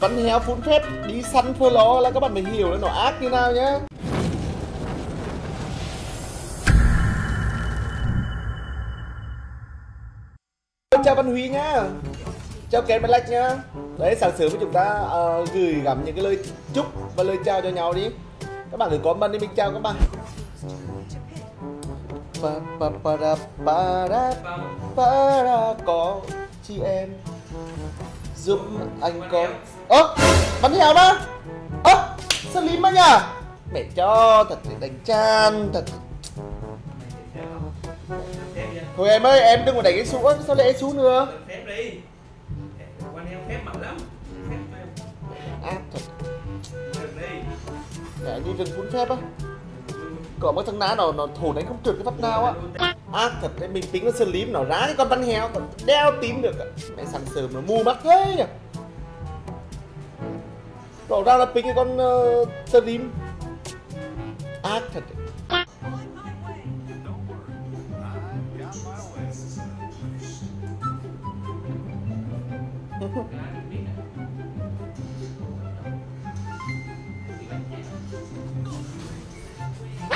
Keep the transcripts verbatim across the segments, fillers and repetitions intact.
Vẫn héo phun phép đi săn phơ ló là các bạn mới hiểu là nó ác như nào nhá. Chào Văn Huy nhá, chào Ken Bạch nhá. Đấy, sáng sớm chúng ta uh, gửi gắm những cái lời chúc và lời chào cho nhau đi. Các bạn gửi comment đi, mình chào các bạn. Ba ba ba da ba da ba da có chị em giúp anh có. Ơ, bắn heo đó. Ơ, Slim á nhờ. Mẹ cho, thật là đánh chan, thật. Thôi em ơi, em đừng có đánh cái sú, sao lại cái sú nữa? Phép đi. Quan heo phép mạnh lắm. Ác thật. Để anh đi rừng phun phép á. Có mấy thằng ná nó, nó thủ đánh không trượt cái pháp nào á. Ác thật đấy, mình tính nó Slim nó rá cái con bắn heo, còn đeo tím được á. Mẹ sáng sớm nó mù mắt thế nhỉ. Rõ ra là pính cái con uh, Slim. Ác thật đấy.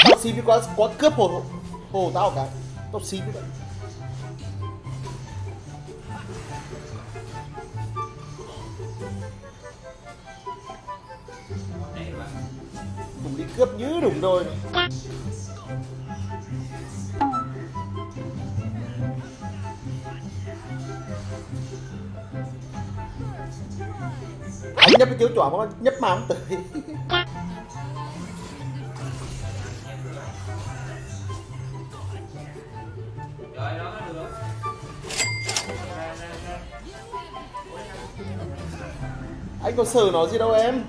Tao xí với quá, quá cướp hồ, hồ tao cả. Tao xí với vậy. Cùng đi cướp như đúng rồi. Anh nhấp cái chiếu chọn mà nhấp mà không tới. Anh có sợ nó gì đâu em.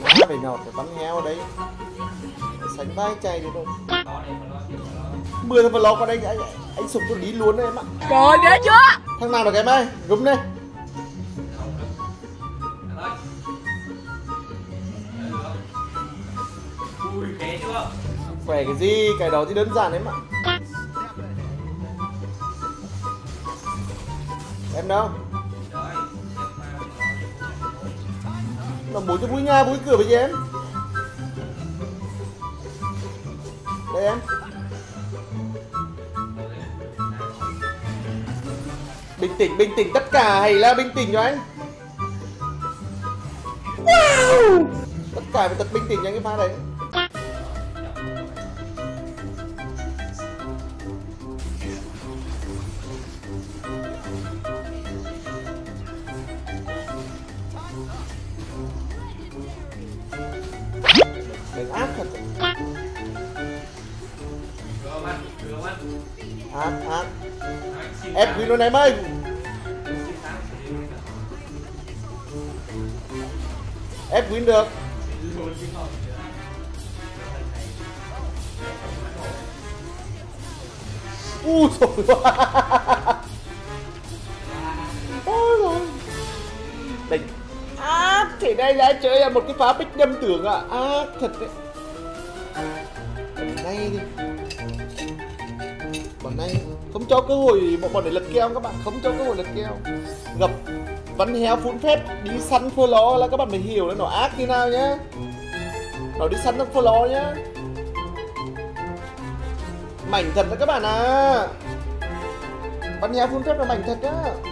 Má về nhỏ phải bắn heo ở đấy. Sánh vai chạy được rồi. Mưa thằng vlog qua đây, anh, anh sụp cho lý luôn đấy em ạ. Trời ơi, ghê chưa? Thằng nào được em ơi, rúm đây. Khỏe cái gì, cái đó thì đơn giản em ạ. Em đâu? Nó bố cho vui nhà, vui cửa với chị em. Đây em. Bình tĩnh, bình tĩnh tất cả, hãy là bình tĩnh cho anh. Wow. Tất cả phải thật bình tĩnh cho anh cái pha đấy. Ác thật. Ác, ác. Em quý luôn em ơi. Em win được. Úi dồi ôi. Đánh ác thế này là chơi là một cái phá bích nhâm tưởng ạ. À. Ác thật đấy. Bằng này đi. Bằng này không cho cơ hội bọn bọn để lật keo các bạn, không cho cơ hội lật keo. Gặp Văn héo phun phép đi săn phơ ló là các bạn mới hiểu là nó ác như nào nhá. Nó đi săn nó phơ ló nhá. Mảnh thật đó các bạn à. Văn héo phun phép là mảnh thật á.